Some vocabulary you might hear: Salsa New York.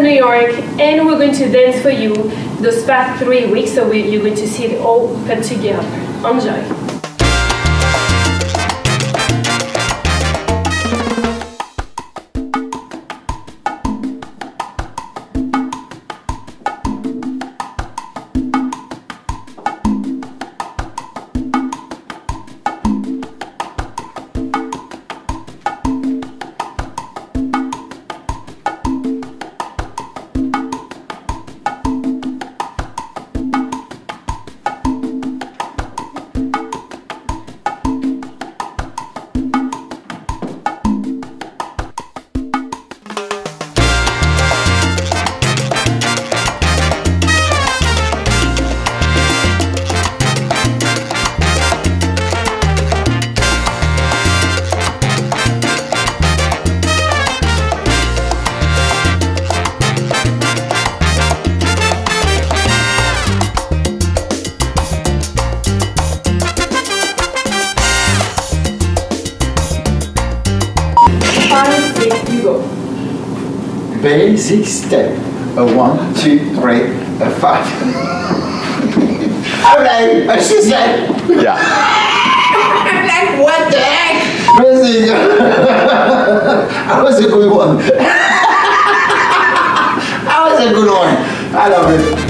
Salsa New York, and we're going to dance for you those past 3 weeks, so you're going to see it all put together. Enjoy! Basic step. A 1, 2, 3, 5. I'm like, what she said? Yeah. I'm like, what the heck? Basic. I was a good one. I was a good one. I love it.